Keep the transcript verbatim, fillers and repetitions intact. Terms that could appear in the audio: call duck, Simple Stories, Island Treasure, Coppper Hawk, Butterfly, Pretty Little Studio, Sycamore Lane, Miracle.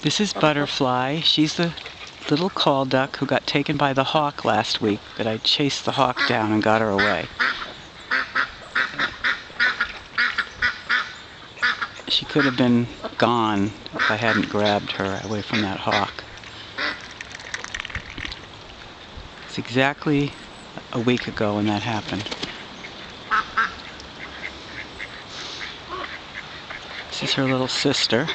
This is Butterfly. She's the little call duck who got taken by the hawk last week, but I chased the hawk down and got her away. She could have been gone if I hadn't grabbed her away from that hawk. It's exactly a week ago when that happened. This is her little sister.